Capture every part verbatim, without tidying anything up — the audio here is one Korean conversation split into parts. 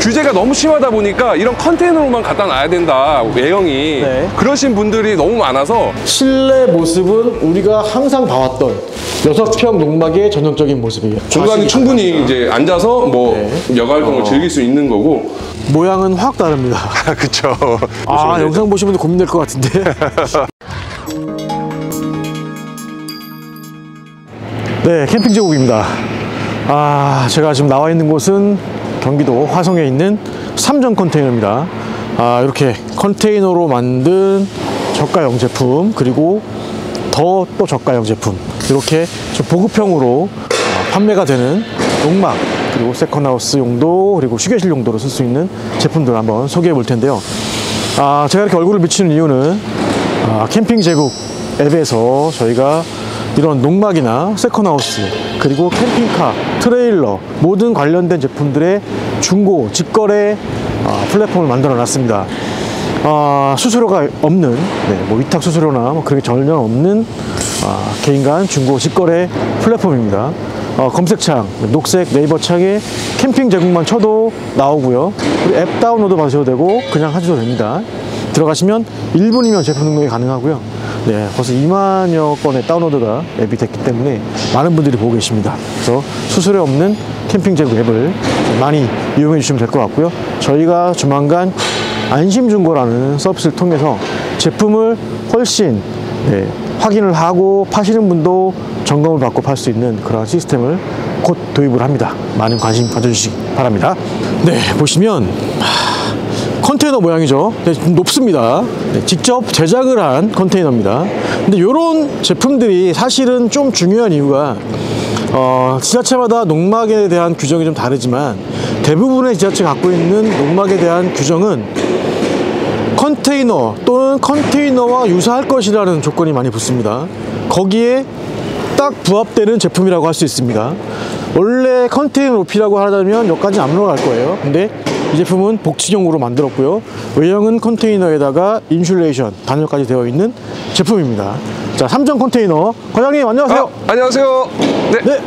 규제가 너무 심하다 보니까 이런 컨테이너로만 갖다 놔야 된다, 외형이. 네. 그러신 분들이 너무 많아서 실내 모습은 우리가 항상 봐왔던 여섯 평 농막의 전형적인 모습이에요. 공간이 충분히 가능하다. 이제 앉아서 뭐 네. 여가활동을 어. 즐길 수 있는 거고 모양은 확 다릅니다. 그쵸. 아, 아 영상 보시면 고민될 것 같은데. 네, 캠핑제국입니다. 아, 제가 지금 나와 있는 곳은 경기도 화성에 있는 삼정 컨테이너입니다. 아, 이렇게 컨테이너로 만든 저가형 제품, 그리고 더 또 저가형 제품, 이렇게 좀 보급형으로 판매가 되는 농막, 그리고 세컨하우스 용도, 그리고 휴게실 용도로 쓸 수 있는 제품들을 한번 소개해 볼 텐데요. 아, 제가 이렇게 얼굴을 비치는 이유는 아, 캠핑제국 앱에서 저희가 이런 농막이나 세컨하우스, 그리고 캠핑카, 트레일러, 모든 관련된 제품들의 중고, 직거래 아, 플랫폼을 만들어 놨습니다. 아, 수수료가 없는, 네, 뭐 위탁 수수료나 뭐 그런 게 전혀 없는 아, 개인 간 중고 직거래 플랫폼입니다. 어, 검색창, 녹색 네이버 창에 캠핑 제국만 쳐도 나오고요. 그리고 앱 다운로드 받으셔도 되고 그냥 하셔도 됩니다. 들어가시면 일 분이면 제품 등록이 가능하고요. 네, 벌써 이만여 건의 다운로드가 앱이 됐기 때문에 많은 분들이 보고 계십니다. 그래서 수수료 없는 캠핑 제국 앱을 많이 이용해 주시면 될 것 같고요. 저희가 조만간 안심중고라는 서비스를 통해서 제품을 훨씬 네, 확인을 하고 파시는 분도 점검을 받고 팔 수 있는 그런 시스템을 곧 도입을 합니다. 많은 관심 가져주시기 바랍니다. 네, 보시면 컨테이너 모양이죠. 네, 높습니다. 네, 직접 제작을 한 컨테이너입니다. 근데 이런 제품들이 사실은 좀 중요한 이유가 어, 지자체마다 농막에 대한 규정이 좀 다르지만 대부분의 지자체가 갖고 있는 농막에 대한 규정은 컨테이너 또는 컨테이너와 유사할 것이라는 조건이 많이 붙습니다. 거기에 딱 부합되는 제품이라고 할 수 있습니다. 원래 컨테이너 높이라고 하자면 여기까지 안 올라갈 거예요. 근데 이 제품은 복층형으로 만들었고요. 외형은 컨테이너에다가 인슐레이션 단열까지 되어 있는 제품입니다. 자, 삼정 컨테이너 과장님 안녕하세요. 아, 안녕하세요. 네. 네.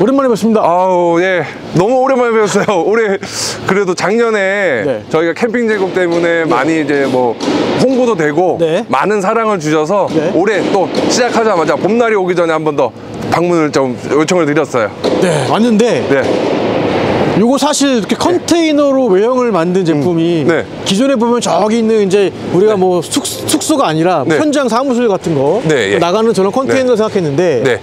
오랜만에 뵙습니다. 아우, 예. 너무 오랜만에 뵙었어요. 올해, 그래도 작년에 네. 저희가 캠핑제국 때문에 네. 많이 이제 뭐 홍보도 되고 네. 많은 사랑을 주셔서 네. 올해 또 시작하자마자 봄날이 오기 전에 한 번 더 방문을 좀 요청을 드렸어요. 네, 왔는데. 네. 요거 사실 이렇게 컨테이너로 네. 외형을 만든 제품이 음, 네. 기존에 보면 저기 있는 이제 우리가 네. 뭐 숙, 숙소가 아니라 네. 현장 사무실 같은 거 네, 예. 나가는 저런 컨테이너 네. 생각했는데. 네.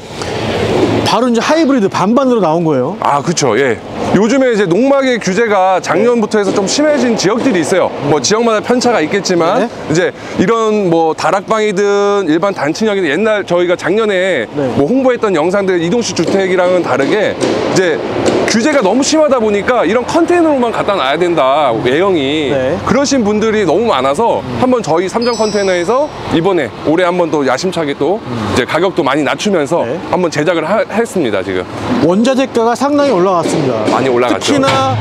바로 이제 하이브리드 반반으로 나온 거예요. 아, 그렇죠. 예. 요즘에 이제 농막의 규제가 작년부터 해서 좀 심해진 지역들이 있어요. 음. 뭐 지역마다 편차가 있겠지만 네. 이제 이런 뭐 다락방이든 일반 단층형이든 옛날 저희가 작년에 네. 뭐 홍보했던 영상들 이동식 주택이랑은 다르게 이제 규제가 너무 심하다 보니까 이런 컨테이너로만 갖다 놔야 된다, 외형이. 네. 그러신 분들이 너무 많아서 음. 한번 저희 삼정 컨테이너에서 이번에 올해 한번 또 야심차게 또 음. 이제 가격도 많이 낮추면서 네. 한번 제작을 하, 했습니다. 지금 원자재가가 상당히 올라갔습니다. 많이 올라갔죠. 특히나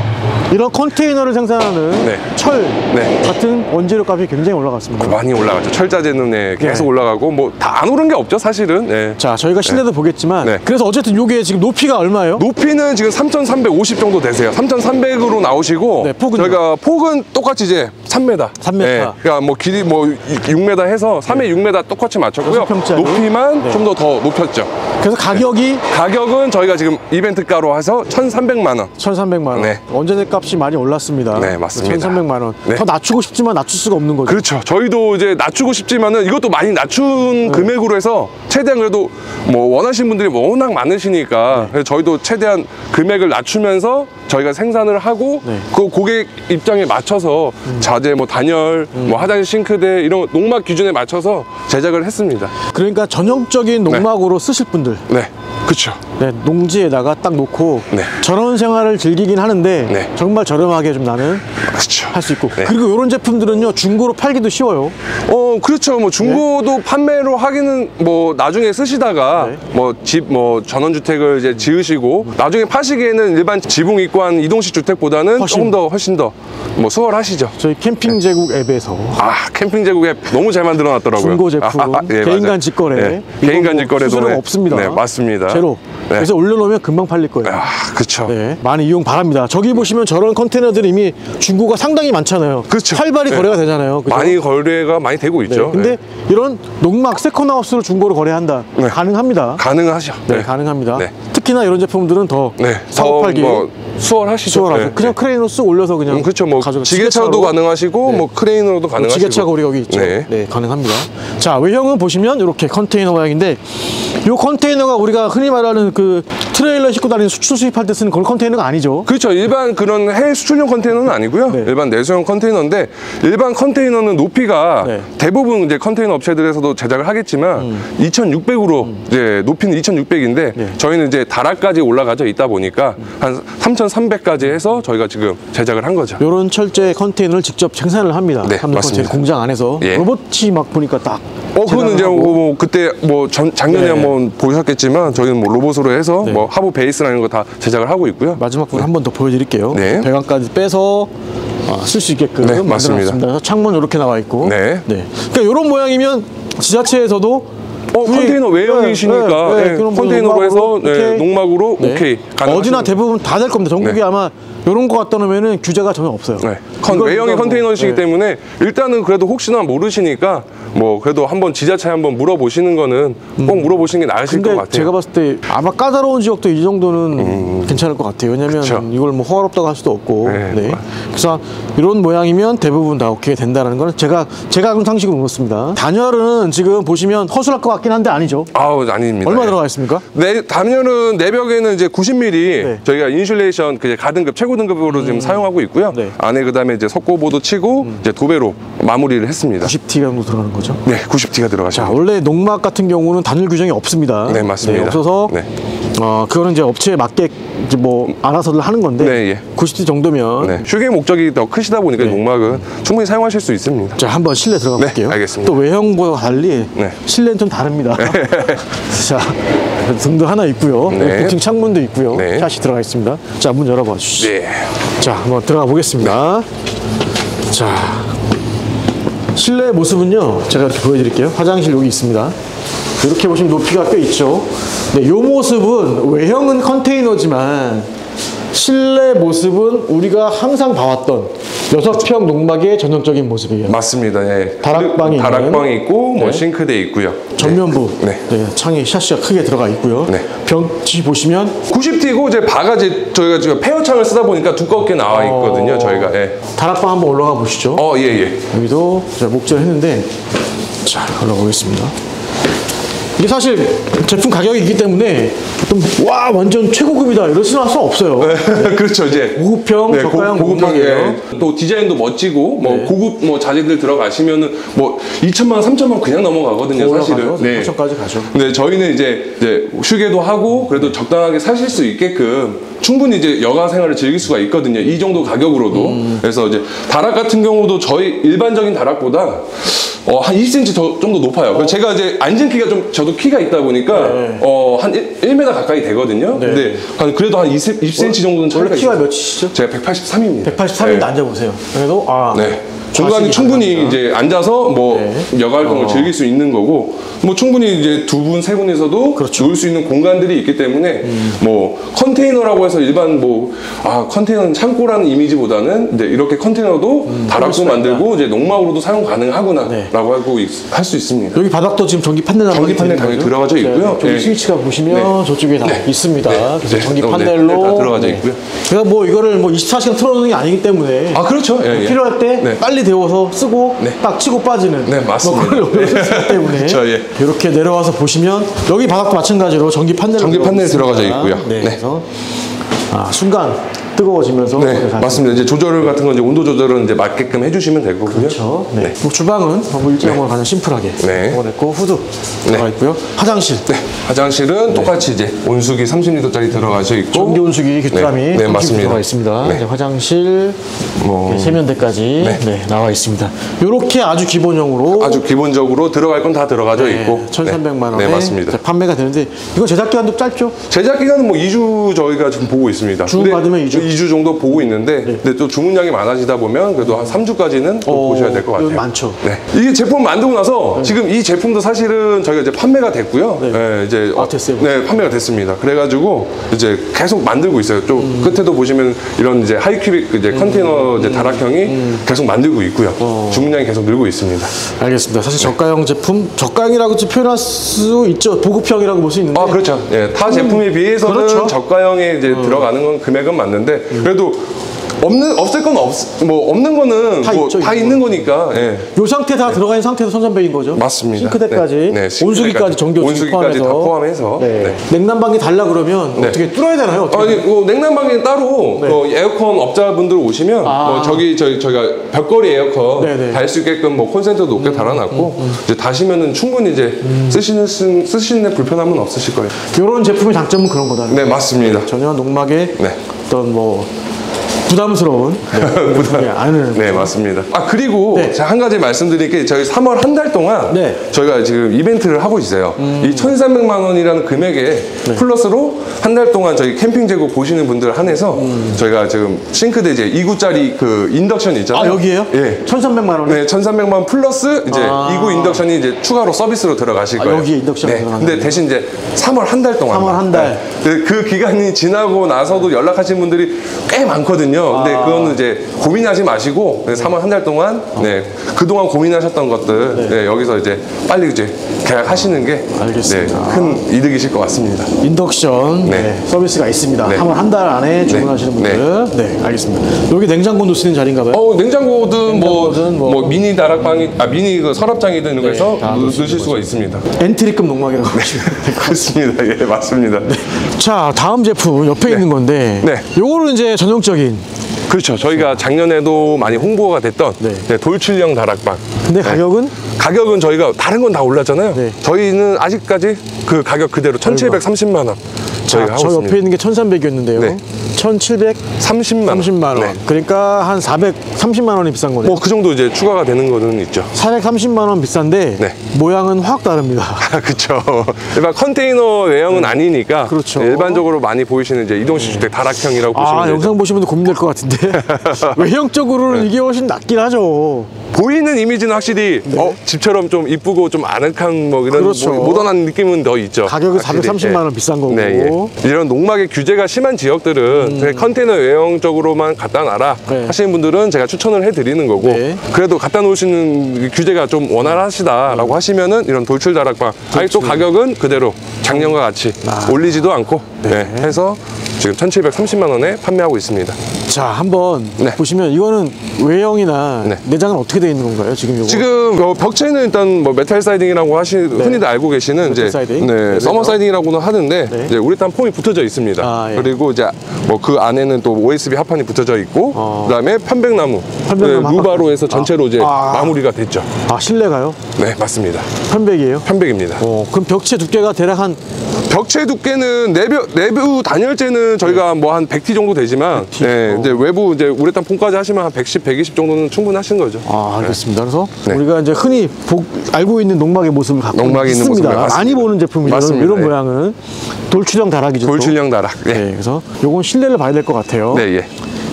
이런 컨테이너를 생산하는 네. 철 네. 같은 원재료 값이 굉장히 올라갔습니다. 많이 올라갔죠. 철자재는 네, 계속 네. 올라가고 뭐 다 안 오른 게 없죠, 사실은. 네. 자, 저희가 실내도 네. 보겠지만 네. 그래서 어쨌든 요게 지금 높이가 얼마예요? 높이는 지금 삼천삼백오십 정도 되세요. 삼천삼백으로 나오시고 네, 폭은 저희가 폭은 똑같이 이제 삼 미터. 삼 미터. 네. 그러니까 뭐 길이 뭐 육 미터 해서 삼에 네. 육 미터 똑같이 맞췄고요. 높이만 네. 좀 더 더 높였죠. 그래서 가격이 네. 가격은 저희가 지금 이벤트가로 해서 천삼백만 원. 천삼백만 원. 네. 원자재 값이 많이 올랐습니다. 네, 맞습니다. 천삼백만 원. 네. 더 낮추고 싶지만 낮출 수가 없는 거죠. 그렇죠. 저희도 이제 낮추고 싶지만은 이것도 많이 낮춘 네. 금액으로 해서 최대한 그래도 뭐 원하시는 분들이 워낙 많으시니까 네. 저희도 최대한 금액을 낮추면서 저희가 생산을 하고 네. 그 고객 입장에 맞춰서 음. 자재, 뭐 단열, 음. 뭐 화장실 싱크대 이런 농막 기준에 맞춰서 제작을 했습니다. 그러니까 전형적인 농막으로 네. 쓰실 분들. 네. 그렇죠. 네, 농지에다가 딱 놓고 네. 저런 생활을 즐기긴 하는데 네. 정말 저렴하게 좀 나는 할 수 있고 네. 그리고 이런 제품들은요 중고로 팔기도 쉬워요. 어, 그렇죠. 뭐 중고도 네. 판매로 하기는 뭐 나중에 쓰시다가 네. 뭐 집 뭐 전원주택을 이제 지으시고 음. 나중에 파시기에는 일반 지붕 입구한 이동식 주택보다는 훨씬. 조금 더 훨씬 더 뭐 수월하시죠. 저희 캠핑제국 네. 앱에서 아 캠핑제국 앱 너무 잘 만들어놨더라고요. 중고 제품, 아, 아, 아, 예, 개인간 직거래, 네. 개인간 직거래도 수수료가 네. 없습니다. 네, 맞습니다. 제로. 네. 그래서 올려놓으면 금방 팔릴 거예요. 아, 그렇죠. 네, 많이 이용 바랍니다. 저기 보시면 저런 컨테이너들이 이미 중고가 상당히 많잖아요. 그렇죠. 활발히 네. 거래가 되잖아요. 그죠? 많이 거래가 많이 되고 있죠. 네. 근데 네. 이런 농막 세컨하우스를 중고로 거래한다. 네. 가능합니다. 가능하죠. 네, 네. 가능합니다. 네. 특히나 이런 제품들은 더 네. 사업팔기 뭐 수월하시죠. 수월하죠. 네. 그냥 네. 크레인으로 쓱 올려서 그냥 음, 그렇죠. 뭐 지게차도 지게차로. 가능하시고 네. 뭐 크레인으로도 가능하시고 지게차가 우리 여기 있죠. 네. 네, 가능합니다. 자, 외형은 보시면 이렇게 컨테이너 모양인데 이 컨테이너가 우리가 흔히 말하는 그 트레일러 싣고 다니는 수출 수입할 때 쓰는 그런 컨테이너가 아니죠. 그렇죠. 일반 그런 해외 수출용 컨테이너는 아니고요. 네. 일반 내수용 컨테이너인데 일반 컨테이너는 높이가 네. 대부분 이제 컨테이너 업체들에서도 제작을 하겠지만 음. 이천육백으로 음. 이제 높이는 이천육백인데 네. 저희는 이제 다락까지 올라가져 있다 보니까 음. 한 삼천삼백까지 해서 저희가 지금 제작을 한 거죠. 이런 철제 컨테이너를 직접 생산을 합니다. 네, 맞습니다. 공장 안에서 예. 로봇이 막 보니까 딱. 어, 그거는 이제 뭐, 뭐 그때 뭐 전, 작년에 네. 한번 보셨겠지만 저희는 뭐 로봇으로 해서 네. 뭐 하부 베이스라는 거 다 제작을 하고 있고요. 마지막 부분 네. 한 번 더 보여드릴게요. 네. 배관까지 빼서 쓸 수 있게끔 네, 만들어놨습니다. 창문 이렇게 나와 있고. 네. 네. 그러니까 이런 모양이면 지자체에서도. 어, 컨테이너 외형이시니까 네, 네, 네, 네, 컨테이너로 해서 네, 농막으로 네. 오케이 가능하시고 어디나 대부분 다 될 겁니다. 전국이 네. 아마 이런 거 갖다 놓으면 규제가 전혀 없어요. 네. 컨, 외형이 컨테이너이시기 네. 때문에 일단은 그래도 혹시나 모르시니까 뭐 그래도 한번 지자체에 한번 물어보시는 거는 음. 꼭 물어보시는 게 나으실 것 같아요. 제가 봤을 때 아마 까다로운 지역도 이 정도는 음. 괜찮을 것 같아요. 왜냐면 그쵸. 이걸 뭐 허가롭다고 할 수도 없고 네. 네. 그래서 이런 모양이면 대부분 다 오케이 된다는 거는 제가 제가 그런 상식으로 물었습니다. 단열은 지금 보시면 허술할 것 같아요. 한데 아니죠? 아우 아닙니다. 얼마 들어가 있습니까? 네, 단열은 내벽에는 이제 구십 밀리미터 네. 저희가 인슐레이션 그 가등급 최고 등급으로 음. 지금 사용하고 있고요. 네. 안에 그다음에 이제 석고보도 치고 음. 이제 도배로 마무리를 했습니다. 구십 티 정도 들어가는 거죠? 네, 구십 티가 들어가죠. 원래 농막 같은 경우는 단열 규정이 없습니다. 네, 맞습니다. 네, 없어서 네. 어 그거는 이제 업체에 맞게 이제 뭐 알아서들 하는 건데 네, 예. 구십 티 정도면 네. 휴게 목적이 더 크시다 보니까 네. 농막은 충분히 사용하실 수 있습니다. 자, 한번 실내 들어가 네, 볼게요. 알겠습니다. 또 외형과 달리 네. 실내는 좀 다른. 자, 등도 하나 있고요. 네. 층 창문도 있고요. 네. 샷이 들어가 있습니다. 자, 문 열어봐 주시죠. 네. 자, 한번 들어가 보겠습니다. 네. 자, 실내 모습은요. 제가 이렇게 보여드릴게요. 화장실 여기 있습니다. 이렇게 보시면 높이가 꽤 있죠. 네, 이 모습은 외형은 컨테이너지만 실내 모습은 우리가 항상 봐왔던 여섯 평 농막의 전형적인 모습이에요. 맞습니다. 예. 다락방이, 다락방이 있고 네. 뭐 싱크대 있고요. 전면부 네. 네. 창이 샤시가 크게 들어가 있고요. 네. 벽지 보시면 구십 티고 이제 바가지 저희가 지금 페어창을 쓰다 보니까 두껍게 나와 있거든요. 어... 저희가 예. 다락방 한번 올라가 보시죠. 어, 예예. 예. 여기도 제가 목재를 했는데 자, 올라가 보겠습니다. 이게 사실 제품 가격이기 때문에 좀 와 완전 최고급이다 이럴 수는 할 수 없어요. 네. 그렇죠. 이제 고급형 네, 저가형 고급형이에요. 네. 또 디자인도 멋지고 뭐 네. 고급 뭐 자재들 들어가시면은 뭐 이천만 삼천만 그냥 넘어가거든요. 사실은 네. 오천까지 가죠. 근데 저희는 이제 이제 휴게도 하고 그래도 적당하게 사실 수 있게끔 충분히 이제 여가 생활을 즐길 수가 있거든요. 이 정도 가격으로도 음. 그래서 이제 다락 같은 경우도 저희 일반적인 다락보다 어, 한 이 센티미터 더, 좀 더 높아요. 어. 제가 이제 앉은 키가 좀, 저도 키가 있다 보니까, 네. 어, 한 일 미터 가까이 되거든요. 네. 근데, 한, 그래도 한 이십 센티미터 정도는 차이가 원래 키가 있어요. 몇이시죠? 제가 백팔십삼입니다. 백팔십삼인데 네. 앉아보세요. 그래도, 아. 네. 중간에 충분히 가능하구나. 이제 앉아서 뭐, 네. 여가활동을 어. 즐길 수 있는 거고, 뭐, 충분히 이제 두 분, 세 분에서도 그렇죠. 놀 수 있는 공간들이 있기 때문에, 음. 뭐, 컨테이너라고 해서 일반 뭐, 아, 컨테이너는 창고라는 이미지보다는, 이제 이렇게 컨테이너도 음, 다락도 만들고, 이제 농막으로도 사용 가능하구나. 네. 라고 하고 할 수 있습니다. 여기 바닥도 지금 전기 판넬 전기 판넬 당연히 들어가져 있고요. 저기 네. 스위치가 보시면 네. 저쪽에 다 네. 있습니다. 네. 그래서 네. 전기 네. 판넬로 네. 다 들어가져 네. 있고요. 그러니까 뭐 이거를 뭐 이십사 시간 틀어놓는 게 아니기 때문에 아 그렇죠. 예, 예. 필요할 때 네. 빨리 데워서 쓰고 네. 딱 치고 빠지는 네 맞습니다. 뭐 그런 네. 때문에 그렇죠, 예. 이렇게 내려와서 보시면 여기 바닥도 마찬가지로 전기 판넬 전기 판넬 들어가져 있고요. 네. 네. 그래서 아 순간 뜨거워지면서 네, 맞습니다. 이제 조절 같은 건 이제 온도 조절은 이제 맞게끔 해주시면 될 거고요. 그렇죠. 네. 네. 뭐 주방은 뭐 일정한 네. 가장 심플하게 네. 넣어냈고 후드 네. 들어가 있고요. 화장실. 네. 화장실은 네. 똑같이 이제 온수기 삼십 리터짜리 들어가져 있고 전기 온수기 귀뚜라미 네. 네, 맞습니다. 들어가 있습니다. 네. 네, 화장실 뭐... 세면대까지 네. 네, 나와 있습니다. 이렇게 아주 기본형으로 아주 기본적으로 들어갈 건 다 들어가져 네. 있고 천삼백만 원에 네. 네, 맞습니다. 판매가 되는데 이거 제작 기간도 짧죠? 제작 기간은 뭐 이 주 저희가 지금 보고 있습니다. 주 받으면 이 주. 이 주 정도 보고 있는데 네. 근데 또 주문량이 많아지다 보면 그래도 한 삼 주까지는 또 보셔야 될 것 같아요. 많죠. 네. 이 제품 만들고 나서 네. 지금 이 제품도 사실은 저희가 이제 판매가 됐고요. 네, 네 이제 아, 됐어요. 네, 판매가 됐습니다. 그래가지고 이제 계속 만들고 있어요. 좀 음. 끝에도 보시면 이런 이제 하이큐빅 이제 음. 컨테이너 이제 다락형이 음. 계속 만들고 있고요. 어. 주문량이 계속 늘고 있습니다. 알겠습니다. 사실 저가형 네. 제품, 저가형이라고 표현할 수 있죠. 보급형이라고 볼 수 있는데. 아, 그렇죠. 예, 타 제품에 음. 비해서는 그렇죠. 저가형에 이제 음. 들어가는 건 금액은 맞는데 음. 그래도. 없는, 없을 건 없, 뭐, 없는 거는 다, 뭐 있죠, 다 있는 거. 거니까. 예. 요 상태 다 네. 들어가 있는 상태에서 천삼백인 거죠? 맞습니다. 싱크대까지, 네. 네, 싱크대까지 온수기까지 전기요금 포함해서. 다 포함해서. 네. 네. 냉난방기 달라 그러면 네. 어떻게 뚫어야 되나요? 어떻게 아니, 뭐, 냉난방기는 따로 네. 뭐, 에어컨 업자분들 오시면 아. 뭐, 저기, 저희, 저희가 벽걸이 에어컨 네, 네. 달 수 있게끔 뭐, 콘센트도 높게 음, 달아놨고, 음, 음. 이제 다시면은 충분히 이제 음. 쓰시는, 쓰시는 불편함은 없으실 거예요. 이런 제품의 장점은 그런 거다. 네, 맞습니다. 네. 전혀 농막에 네. 어떤 뭐, 부담스러운 네, 부담. 네, 아는. 네, 맞습니다. 아, 그리고 네. 제가 한 가지 말씀드릴 게 저희 삼월 한 달 동안 네. 저희가 지금 이벤트를 하고 있어요. 음. 이 천삼백만 원이라는 금액에 네. 플러스로 한 달 동안 저희 캠핑제국 보시는 분들 한해서 음. 저희가 지금 싱크대 이제 이 구짜리 그 인덕션 있잖아요. 아, 여기에요? 예. 천삼백만 원? 네, 천삼백만 원 플러스 이제 아. 이 구 인덕션이 이제 추가로 서비스로 들어가실 거예요. 아, 여기에 인덕션이 네. 들어가는 근데 대신 이제 삼월 한 달 동안. 삼월 한 달. 네. 그 기간이 지나고 나서도 연락하신 분들이 꽤 많거든요. 근데 아. 그건 이제 고민하지 마시고 삼월 한 달 동안 어. 네, 그동안 고민하셨던 것들 네. 네, 여기서 이제 빨리 이제 계약하시는 게 알겠습니다. 네, 큰 이득이실 것 같습니다. 인덕션 네. 네, 서비스가 있습니다. 네. 한 달 안에 주문하시는 네. 분들 네. 네, 알겠습니다. 여기 냉장고도 쓰는 자리인가봐요? 어, 냉장고든, 냉장고든 뭐, 뭐, 뭐 미니 다락방이 아 미니 그 서랍장이든 이런 네, 거에서 넣으실 수가 거죠. 있습니다. 엔트리급 농막이라고 보시면 될 것 같습니다. 예, 맞습니다. 네. 자, 다음 제품 옆에 네. 있는 건데 네. 요거는 이제 전형적인 그렇죠. 저희가 작년에도 많이 홍보가 됐던 네. 네, 돌출형 다락방. 근데 가격은? 네. 가격은 저희가 다른 건 다 올랐잖아요. 네. 저희는 아직까지 그 가격 그대로 천칠백삼십만 원. 저희가 자, 하고 저 있습니다. 옆에 있는 게 천삼백이었는데요. 네. 천칠백삼십만 원. 삼십만 원. 네. 그러니까 한 사백삼십만 원이 비싼 거네요. 뭐 그 정도 이제 추가가 되는 거는 있죠. 사백삼십만 원 비싼데 네. 모양은 확 다릅니다. 아, 그렇죠. 일반 컨테이너 외형은 네. 아니니까 그렇죠. 일반적으로 많이 보이시는 이제 이동식 주택 네. 다락형이라고 아, 보시면 돼요. 영상 보시면 고민될 것 같은데 외형적으로는 네. 이게 훨씬 낫긴 하죠. 보이는 이미지는 확실히 네. 어, 집처럼 좀 이쁘고 좀 아늑한 뭐 이런 그렇죠. 뭐 모던한 느낌은 더 있죠. 가격은 확실히. 사백삼십만 원 네. 비싼 거고 네. 예. 이런 농막의 규제가 심한 지역들은 음. 컨테이너 외형적으로만 갖다 놔라 네. 하시는 분들은 제가 추천을 해드리는 거고 네. 그래도 갖다 놓을 수 있는 규제가 좀 원활하시다라고 음. 하시면은 이런 돌출 다락방 돌출. 아니 또 가격은 그대로 작년과 같이 아. 올리지도 않고 네. 네. 해서 지금 천칠백삼십만 원에 판매하고 있습니다. 자, 한번 네. 보시면 이거는 외형이나 네. 내장은 어떻게 되어 있는 건가요? 지금 요거? 지금 벽체는 일단 뭐 메탈 사이딩이라고 하시 네. 흔히들 알고 계시는 이제 사이딩? 네, 네. 서머 사이딩이라고는 하는데 네. 이제 우레탄 폼이 붙어져 있습니다. 아, 예. 그리고 이제 뭐 그 안에는 또 오에스비 합판이 붙어져 있고 어. 그다음에 편백나무, 편백나무 네, 루바로 해서 전체로 아. 이제 아. 마무리가 됐죠. 아, 실내가요? 네, 맞습니다. 편백이에요? 편백입니다. 오, 그럼 벽체 두께가 대략 한 벽체 두께는 내부, 내부 단열재는 저희가 네. 뭐 한 백 티 정도 되지만 백 티? 네, 이제 외부 이제 우레탄 폼까지 하시면 한 백십, 백이십 정도는 충분하신 거죠. 아, 알겠습니다. 네. 그래서 네. 우리가 이제 흔히 보, 알고 있는 농막의 모습을 갖고 농막이 있는 모습 많이 보는 제품이죠. 맞습니다. 이런 네. 모양은 돌출형 다락이죠. 돌출형 다락. 네. 네, 그래서 요건 실내를 봐야 될 것 같아요. 네, 예.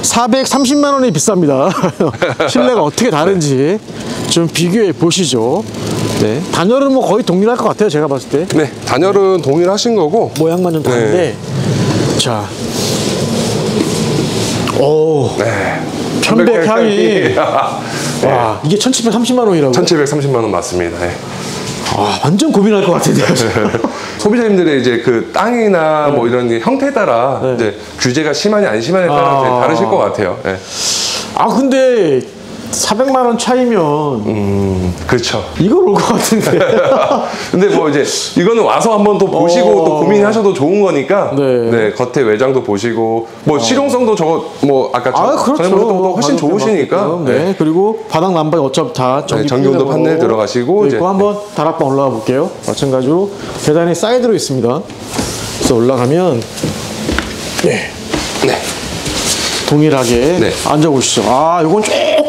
사백삼십만 원이 비쌉니다. 실내가 어떻게 다른지 좀 비교해 보시죠. 네. 단열은 뭐 거의 동일할 것 같아요, 제가 봤을 때. 네, 단열은 네. 동일하신 거고 모양만 좀 다른데 네. 자, 오, 네. 편백 향이 와, 이게 천칠백삼십만 원이라고요? 천칠백삼십만 원 맞습니다. 네. 아, 완전 고민할 것 같은데요. 소비자님들의 이제 그 땅이나 네. 뭐 이런 형태에 따라 네. 이제 규제가 심하냐 안 심하냐에 따라 아 다르실 것 같아요. 네. 아, 근데 사백만 원 차이면 음, 그렇죠. 이걸 올 것 같은데. 근데 뭐 이제 이거는 와서 한번 또 보시고 어... 또 고민하셔도 좋은 거니까 네. 네, 겉에 외장도 보시고 뭐 어... 실용성도 저거 뭐 아까 저, 아, 그렇죠. 전에보다 훨씬 좋으시니까 네. 네. 그리고 바닥 난방이 어차피 다 전기 네, 전기요금 판넬 들어가시고 이제 한번 네. 다락방 올라가 볼게요. 마찬가지로 계단이 사이드로 있습니다. 그래서 올라가면 네. 네. 동일하게 네. 앉아 보시죠. 아, 요건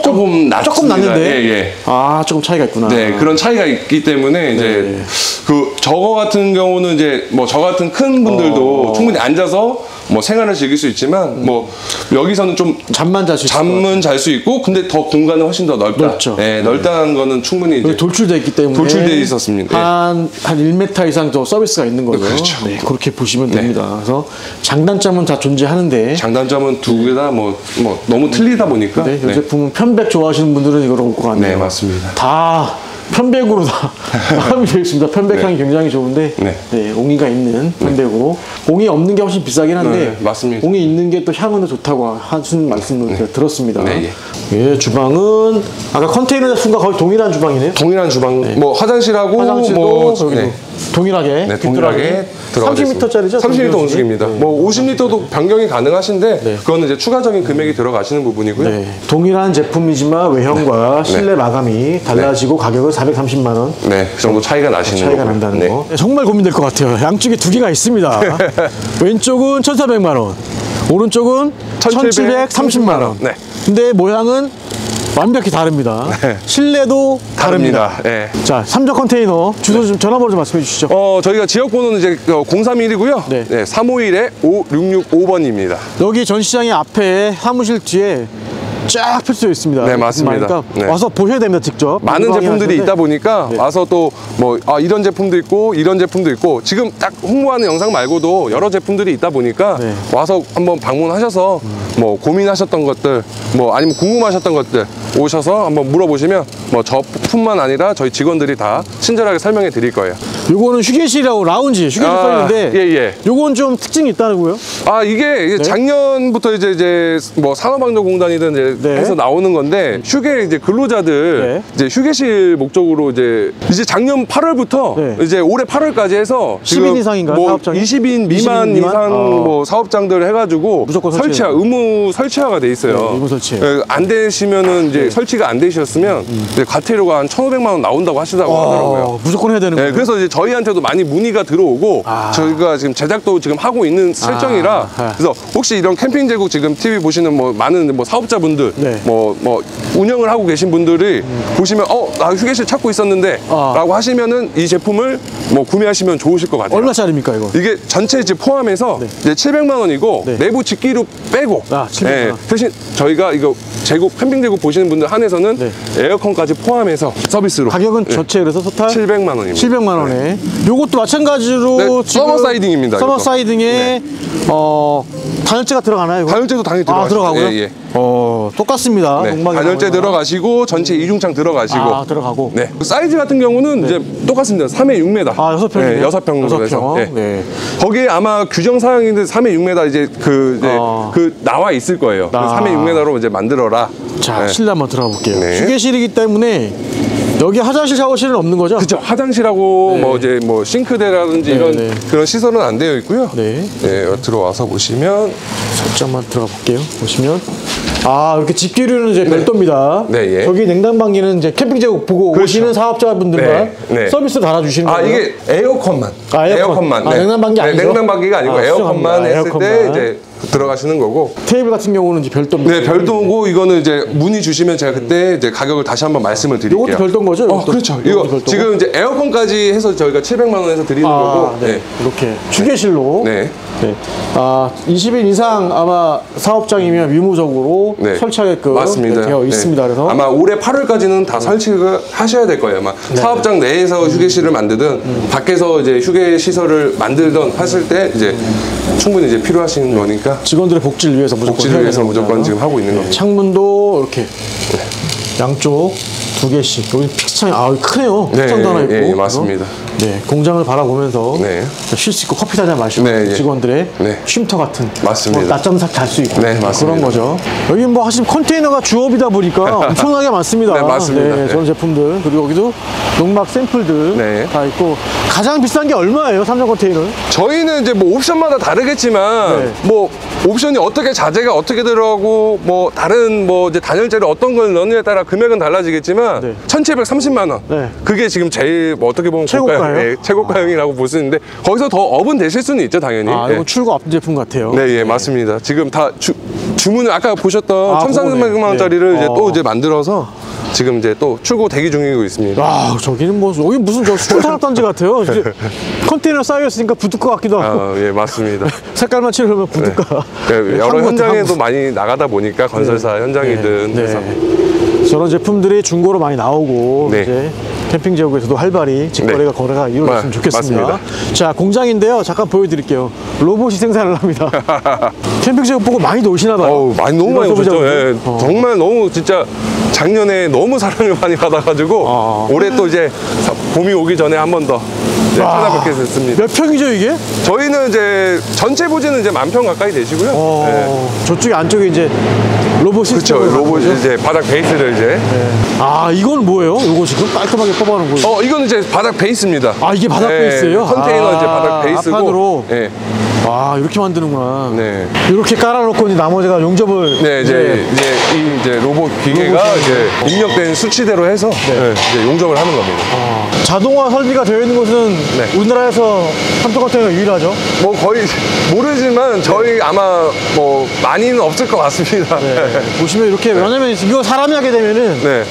조금 조금 낮습니다. 조금 낮는데? 예, 예. 아, 조금 차이가 있구나. 네, 그런 차이가 있기 때문에 이제 네. 그 저거 같은 경우는 이제 뭐 저 같은 큰 분들도 어... 충분히 앉아서 뭐 생활을 즐길 수 있지만 음. 뭐 여기서는 좀 잠만 잘 수 잠은 잘 수 있고 근데 더 공간은 훨씬 더 넓다. 넓죠. 예, 네. 넓다는 거는 충분히 이제 돌출되어 있기 때문에 돌출되어 있었습니다. 한, 한 일 미터 이상 더 서비스가 있는 거죠. 그렇죠. 네, 그렇게 보시면 네. 됩니다. 그래서 장단점은 다 존재하는데 장단점은 두 개 다 뭐 뭐 너무 틀리다 보니까 네, 이 제품은 네. 편백 좋아하시는 분들은 이걸 올 것 같네요. 네, 맞습니다. 다 편백으로 다 포함이 되어 있습니다. 편백향이 네. 굉장히 좋은데 네. 네, 옹이가 있는 편백으로 네. 옹이 없는 게 훨씬 비싸긴 한데 네, 맞습니다. 옹이 있는 게 또 향은 더 좋다고 하신 말씀을 네. 들었습니다. 네, 예. 예, 주방은 아까 컨테이너 제품과 거의 동일한 주방이네요. 동일한 주방, 네. 뭐 화장실하고 화장실도 뭐 네. 동일하게 네, 동일하게 들어가 있습니다. 삼십 미터짜리죠? 삼십 미터 온수기입니다. 네. 뭐 오십 미터도 네. 변경이 가능하신데 네. 그거는 이제 추가적인 금액이 들어가시는 부분이고요. 네. 동일한 제품이지만 외형과 네. 실내 네. 마감이 달라지고 네. 가격은 사백삼십만 원. 네, 그 정도 차이가 나시는 차이가 거군요. 난다는 네. 거. 정말 고민될 것 같아요. 양쪽에 두 개가 있습니다. 왼쪽은 천사백만 원, 오른쪽은 천칠백삼십만 원. 네. 근데 모양은 완벽히 다릅니다. 네. 실내도 다릅니다. 다릅니다. 네. 자, 삼정 컨테이너 주소 네. 좀 전화번호 좀 말씀해 주시죠. 어, 저희가 지역번호는 이제 공삼일이고요. 네. 네, 삼오일에 오육육오 번입니다. 여기 전시장의 앞에 사무실 뒤에 쫙 펼쳐 있습니다. 네, 맞습니다. 그러니까 네. 와서 보셔야 됩니다, 직접. 많은 제품들이 있다 보니까 네. 와서 또 뭐 아, 이런 제품도 있고 이런 제품도 있고 지금 딱 홍보하는 영상 말고도 여러 제품들이 있다 보니까 네. 와서 한번 방문하셔서 음. 뭐 고민하셨던 것들 뭐 아니면 궁금하셨던 것들 오셔서 한번 물어보시면 뭐 저뿐만 아니라 저희 직원들이 다 친절하게 설명해 드릴 거예요. 요거는 휴게실하고 라운지 휴게실 아, 써있는데 예, 예. 요건 좀 특징이 있다고요? 아, 이게 네. 작년부터 이제 이제 뭐 산업안전공단이든 이제 네. 해서 나오는 건데 휴게 이제 근로자들 네. 이제 휴게실 목적으로 이제 이제 작년 팔월부터 네. 이제 올해 팔월까지 해서 십인 이상인가요? 뭐 사업장이? 이십인 미만, 이십인 미만? 이상 어. 뭐 사업장들 해가지고 무조건 설치화 의무 설치화가 돼 있어요. 네, 의무 설치. 네, 안 되시면은 이제 네. 설치가 안 되셨으면 음. 이제 과태료가 한 천오백만 원 나온다고 하시다고 와, 하더라고요. 무조건 해야 되는 거예요. 네, 그래서 이제 저희한테도 많이 문의가 들어오고 아. 저희가 지금 제작도 지금 하고 있는 실정이라 아. 아. 그래서 혹시 이런 캠핑 제국 지금 티비 보시는 뭐 많은 뭐 사업자분들 네. 뭐, 뭐 운영을 하고 계신 분들이 음. 보시면 어, 나 휴게실 찾고 있었는데 아. 라고 하시면은 이 제품을 뭐 구매하시면 좋으실 것 같아요. 얼마짜리입니까 이거? 이게 전체 이제 포함해서 네. 이제 칠백만 원이고 네. 내부 집기료 빼고 아, 예, 대신 저희가 이거 제국 캠핑 제국 보시는 분들 한해서는 네. 에어컨까지 포함해서 서비스로 가격은 예. 전체 그래서 토탈 칠백만 원입니다. 칠백만 원에 네. 요것도 마찬가지로 네. 서머 사이딩입니다. 서머 사이딩에 네. 어, 단열재가 들어가나요? 이거? 단열재도 당연히 들어가죠. 아, 들어가고요? 예, 예. 어, 똑같습니다. 네. 단열재 들어가시고 전체 이중창 들어가시고 아, 들어가고 네. 사이즈 같은 경우는 네. 이제 똑같습니다. 삼에 육 미터. 아, 여섯 평이네요. 네, 여섯 평 정도에서 네. 네. 거기에 아마 규정 사항인데 삼에 육 미터 이제 그, 이제 아. 그 나와 있을 거예요. 아. 삼에 육 미터로 이제 만들어라. 자, 네. 실내 한번 들어가 볼게요. 네. 휴게실이기 때문에 여기 화장실, 샤워실은 없는 거죠? 그렇죠. 화장실하고 네. 뭐 이제 뭐 싱크대라든지 네, 이런 네. 그런 시설은 안 되어 있고요. 네. 네, 들어와서 보시면 살짝만 들어가 볼게요. 보시면 아, 이렇게 집기류는 이제 네. 별도입니다. 네, 예. 저기 냉난방기는 이제 캠핑 제국 보고 그렇죠. 오시는 사업자분들만 네, 네. 서비스 달아주시는 거예요. 아, 이게 에어컨만. 아, 에어컨. 에어컨만. 아, 냉난방기 아니죠? 네, 냉난방기가 아니고 아, 에어컨만 했을 에어컨만. 때 이제 들어가시는 거고. 테이블 같은 경우는 이제 별도입니다. 네, 별도고 이거는 이제 문의 주시면 제가 그때 이제 가격을 다시 한번 말씀을 드릴게요. 이것도 별도인 거죠? 어, 그렇죠. 이거 별도고. 지금 이제 에어컨까지 해서 저희가 칠백만 원에서 드리는 아, 거고. 네. 네. 이렇게 휴게실로. 네. 네. 아, 이십인 이상 아마 사업장이면 의무적으로 네. 설치하게끔 맞습니다. 되어 네. 있습니다. 그래서 아마 올해 팔월까지는 다 네. 설치를 하셔야 될 거예요. 아마 네. 사업장 내에서 휴게실을 만들든 음. 밖에서 이제 휴게 시설을 만들던 했을 때 이제 음. 충분히 이제 필요하신 네. 거니까. 직원들의 복지를 위해서 무조건 복지를 위해서 무조건 지금 하고 있는 네. 겁니다. 창문도 이렇게 양쪽 두 개씩 여기 픽스창이 아 크네요. 픽스창도 하나 있고. 네, 맞습니다. 네, 공장을 바라보면서 네. 쉴 수 있고 커피 한잔 마시고 네, 직원들의 네. 쉼터 같은 맞습니다. 뭐 낮잠 잘 수 있고 네, 그런 거죠. 여기 뭐 사실 컨테이너가 주업이다 보니까 엄청나게 많습니다. 네, 맞습니다. 네, 저런 네. 제품들 그리고 여기도 농막 샘플들 네. 다 있고 가장 비싼 게 얼마예요? 삼정 컨테이너? 저희는 이제 뭐 옵션마다 다르겠지만 네. 뭐 옵션이 어떻게 자재가 어떻게 들어가고 뭐 다른 뭐 이제 단열재를 어떤 걸 넣느냐에 따라 금액은 달라지겠지만 네. 천칠백삼십만 원 네. 그게 지금 제일 뭐 어떻게 보면 최고가요. 네, 최고가형이라고 아. 볼 수 있는데 거기서 더 업은 되실 수는 있죠 당연히. 아, 이거 네. 출고 앞둔 제품 같아요. 네, 예, 네. 맞습니다. 지금 다 주, 주문을 아까 보셨던 아, 천삼백만 원짜리를 네. 이제 어. 또 이제 만들어서 지금 이제 또 출고 대기 중이고 있습니다. 아, 저기는 뭐 여기 무슨 저 수산업 단지 같아요. 이제 컨테이너 쌓여 있으니까 부둣가 같기도 하고. 아, 예, 맞습니다. 색깔만 칠하면 부둣가. 네. 네, 여러 현장에도 많이 나가다 보니까 건설사 네. 현장이든 네. 회사. 네. 저런 제품들이 중고로 많이 나오고 네. 이제 캠핑 제국에서도 활발히 직거래가 네. 거래가 이루어졌으면 좋겠습니다. 맞습니다. 자, 공장인데요. 잠깐 보여드릴게요. 로봇이 생산을 합니다. 캠핑 제국 보고 많이도 오시나 봐요. 어우, 많이 너무 많이 오셨죠. 예, 어. 정말 너무 진짜 작년에 너무 사랑을 많이 받아가지고 아. 올해 또 이제 봄이 오기 전에 한 번 더 네, 찾아뵙게 됐습니다. 몇 평이죠 이게? 저희는 이제 전체 부지는 이제 만 평 가까이 되시고요. 어, 네. 저쪽에 안쪽에 이제 로봇이 그렇죠. 로봇이 거죠? 이제 바닥 베이스를 이제 네. 아 이건 뭐예요? 이거 지금 깔끔하게 뽑아놓은 거예요? 어 이건 이제 바닥 베이스입니다. 아 이게 바닥 네, 베이스예요? 컨테이너 아, 이제 바닥 베이스고 앞판으로. 네. 아 이렇게 만드는구나. 네. 이렇게 깔아놓고 이제 나머지가 용접을 네 이제 이제, 이제, 이 이제 로봇 기계가 로봇 이제 어. 입력된 수치대로 해서 네. 네, 이제 용접을 하는 겁니다. 어. 자동화 설비가 되어 있는 곳은 네. 우리나라에서 삼정컨테이너 유일하죠? 뭐 거의 모르지만 저희 네. 아마 뭐 많이는 없을 것 같습니다. 네. 보시면 이렇게 네. 왜냐면 이거 사람이 하게 되면은 네.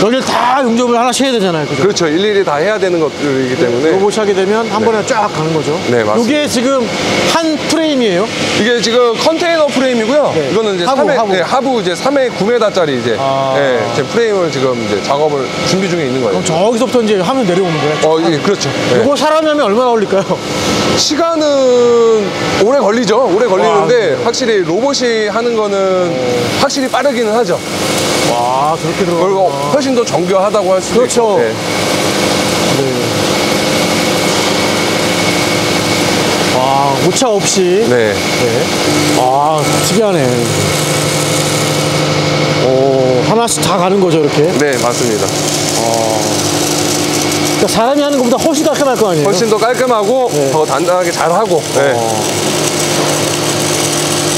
여기를 다 용접을 하나씩 해야 되잖아요. 그죠? 그렇죠. 일일이 다 해야 되는 것들이기 때문에 로봇이 하게 되면 한 네. 번에 쫙 가는 거죠. 네, 맞습니다. 이게 지금 한 프레임이에요? 이게 지금 컨테이너 프레임이고요. 네. 이거는 이제 하부, 삼 회, 하부. 네, 하부 이제 삼 회 구메다짜리 이제, 아... 네, 이제 프레임을 지금 이제 작업을 준비 중에 있는 거예요. 그럼 저기서부터 이제 하면 내려오는 거예요? 어, 예, 그렇죠. 네. 이거 사람이 하면 얼마나 걸릴까요? 시간은 오래 걸리죠. 오래 걸리는데 와, 확실히 로봇이 하는 거는 확실히 빠르기는 하죠. 와, 그렇게 들어가. 그리고 훨씬 더 정교하다고 할 수도 그렇죠. 있고. 그렇죠. 네. 와, 오차 없이. 네. 네. 아, 특이하네. 오, 하나씩 다 가는 거죠, 이렇게? 네, 맞습니다. 아. 그러니까 사람이 하는 것보다 훨씬 깔끔할 거 아니에요? 훨씬 더 깔끔하고 네. 더 단단하게 잘하고 네.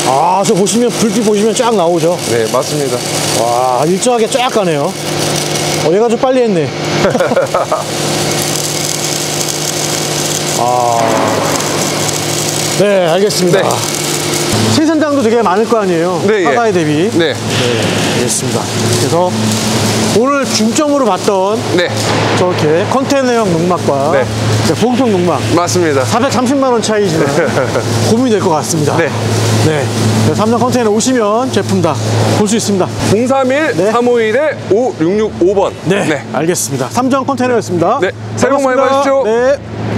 아, 저 보시면 불빛 보시면 쫙 나오죠? 네, 맞습니다. 와, 일정하게 쫙 가네요. 어, 얘가 좀 빨리 했네. 아, 네, 알겠습니다. 네. 생산량도 되게 많을 거 아니에요? 네, 화가에 예. 대비. 네. 네, 알겠습니다. 그래서 오늘 중점으로 봤던 네. 저렇게 컨테이너형 농막과 네. 보급형 농막 맞습니다. 사백삼십만 원 차이지만 고민이 될 것 같습니다. 네. 네. 삼정 컨테이너 오시면 제품 다 볼 수 있습니다. 공삼일 삼오일 오육육오 번. 네. 네. 알겠습니다. 삼정 컨테이너였습니다. 네. 새해 복 많이 받으십시오. 네.